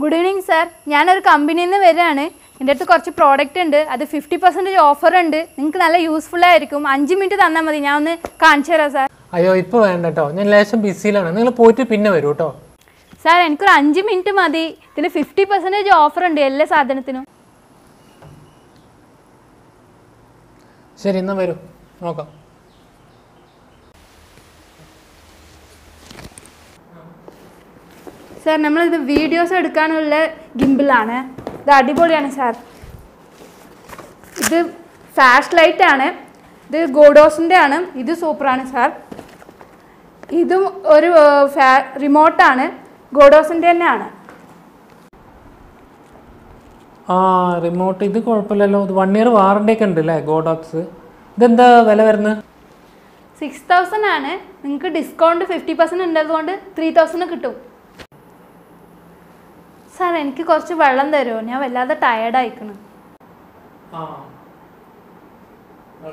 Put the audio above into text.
Good evening, sir. I am a company. I have a product that is 50% offer. It is useful. I have a Sir, we have the videos of the gimbal. That is sir. This is fast light. This is Godos. This is Sopran. Sir. This is a remote. Godos. Remote. This is 1 year warranty. Godos. Then the 6,000. You can discount 50% 3,000. Sir, I am tired. Madam, I am going to I am